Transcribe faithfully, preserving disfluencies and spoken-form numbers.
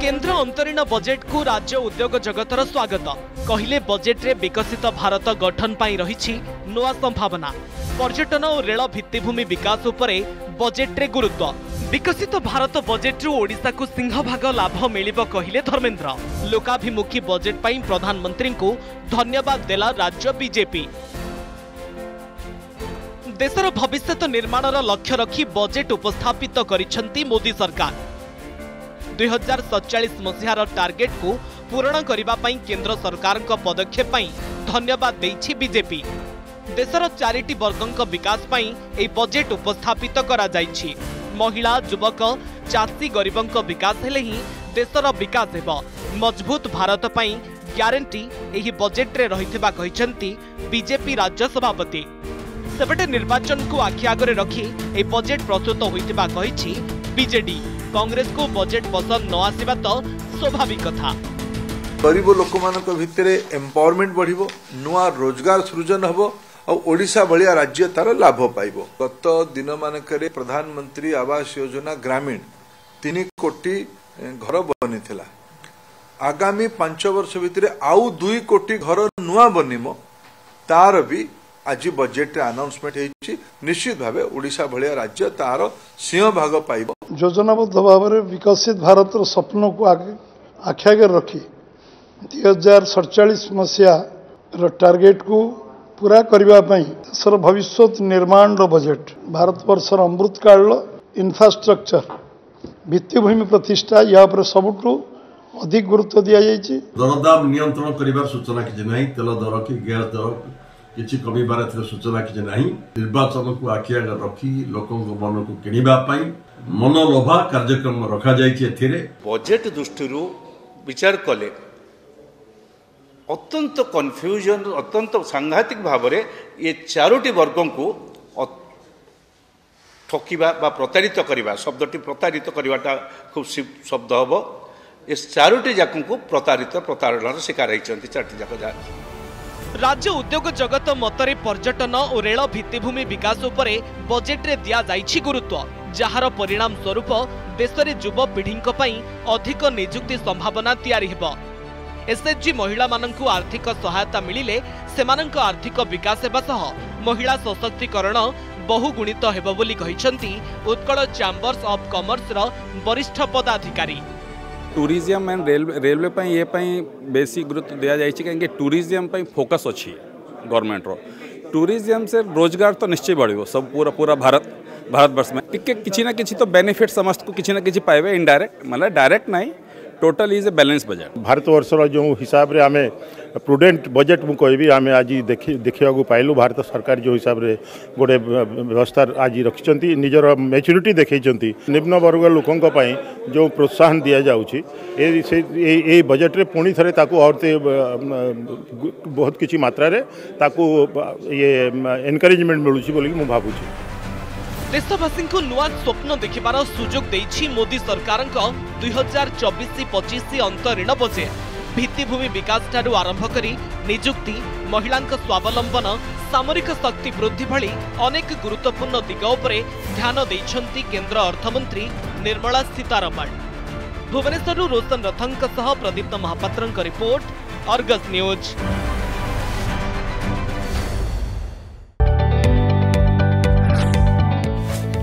केंद्र अंतरीण बजेट को राज्य उद्योग जगतर स्वागत कहले बजेट रे विकसित भारत गठन पाई रही नोआ संभावना। पर्यटन और रेल भित्तिभूमि विकास उपरे बजेट रे गुरुत्व। विकसित भारत बजेट रु ओडिशा को सिंहभाग लाभ मिलिबो कहले धर्मेंद्र। लोकाभिमुखी बजेट पाई प्रधानमंत्री को धन्यवाद देला राज्य बीजेपी। देशर भविष्यत निर्माणर लक्ष्य रखी बजेट उपस्थापित करिसेंती मोदी सरकार। दो हज़ार सैंतालीस मसीहार टार्गेट को पूरण करिबा पई केंद्र सरकार का पदक्षेप पई धन्यवाद देछि बीजेपी। देशर चारिटी वर्गक विकास पई ए बजेट उपस्थापित करा जाईछि। महिला युवक चासी गरीबक विकास हेले ही देशर विकास हेबो। मजबूत भारत पई ग्यारंटी एही बजेट रे रहितबा कहिसेंती बीजेपी राज्य सभापति। सेपटे निर्वाचन को आखि आगे रखी ए बजेट प्रस्तुत होइतिबा कहिछि बीजेडी। कांग्रेस को बजेट पसंद न आसीबा तो स्वाभाविक कथा। गरीब लोक मानक भितरे एम्पावरमेंट बढ़िबो, नुआ रोजगार सृजन हबो और ओडिशा भलिया राज्य तार लाभ पाइबो। गत दिन मानकरे प्रधानमंत्री आवास योजना ग्रामीण तीन कोटी घर बनिथिला। आगामी पांच वर्ष भितरे आउ दो कोटी घर नुआ बनिमो। तार भी आज बजेट अनाउंसमेंट होइछि। निश्चित भावे ओडिशा भलिया राज्य तार सिंह भाग पाइब। योजनाबद्ध भाव में विकसित भारत स्वप्न को आखि आगे रखी दो हज़ार सैंतालीस मसीहार टार्गेट को पूरा करने देशर भविष्य निर्माण बजेट भारत वर्षर अमृत काल इंफ्रास्ट्रक्चर भित्तिभूमि प्रतिष्ठा या पर सबुठू अधिक गुरुत्व दिया जायछि। दरदाम नियंत्रण करिवार सूचना कि नै तेल दर कि गैस दर किसी कमी बारे सूचना कि ना। निर्वाचन को आखि आगे रखी लोक मन को किणापाई मनोलोभा कार्यक्रम रखा जाए। बजेट दृष्टि विचार कले अत्यंत कन्फ्यूजन अत्यंत सांघातिक भाव में ये चारोटी वर्गों को ठकिबा बा प्रतारित करने शब्दी प्रतारित करवाटा खूब शब्द हम। ये चारोटी जाक प्रतारित प्रताड़नार शिकार होती चारोटी जाक जा। राज्य उद्योग जगत मतरे पर्यटन और रेल भित्तिभूमि विकास उपरे बजेट रे दिया जाइछि गुरुत्व। जहार परिणाम स्वरूप देशरे युवा पीढ़ीक पई अधिक नियुक्ति संभावना तैयार हेबो। एसएचजी महिला माननकु आर्थिक सहायता मिलिले सेमानक आर्थिक विकास हेबा सह महिला सशक्तिकरण बहुगुणित हेबो बोली कहिसेंती उत्कल चैंबर्स ऑफ कॉमर्स रो वरिष्ठ पदाधिकारी। टूरिज्म एंड रेल रेलवे पर ये बेस गुरुत्व दि जाए कहीं टूरिज्म पर फोकस अच्छी गवर्नमेंट रो। टूरिज्म से रोजगार तो निश्चय बढ़ो सब पूरा पूरा भारत भारतवर्ष में टिके किसी ना किसी तो बेनिफिट समस्त को किसी ना किसी पाइबे इनडायरेक्ट मतलब डायरेक्ट नहीं total is a balance budget. Bharat वर्षर जो हिसाब से आम प्रुडेंट बजेट मुझे कहबी आम आज देखा पाइलु भारत सरकार जो हिसाब से गोटे व्यवस्था आज रखिंट निजर मेच्यूरीटी देखते निम्न वर्ग लोकों जो प्रोत्साहन दि जाऊँगी ये बजेट रे पुणी थे बहुत किसी मात्रा ये एनकरेजमेंट मिलूँ भावुची। देशवासी को नूआ स्वप्न देखार सुजोग देछि मोदी सरकार दो हज़ार चौबीस पच्चीस अंतरीण बजेट। भित्तिभूमि विकास ठारू आरंभ करी निजुक्ति महिला स्वावलंबन सामरिक शक्ति वृद्धि भली अनेक गुरुत्वपूर्ण दिग उपर ध्यान देइछंती केंद्र अर्थमंत्री निर्मला सीतारमण। भुवनेश्वर रोशन रथंक सह Pradipta Mohapatra report Argus news.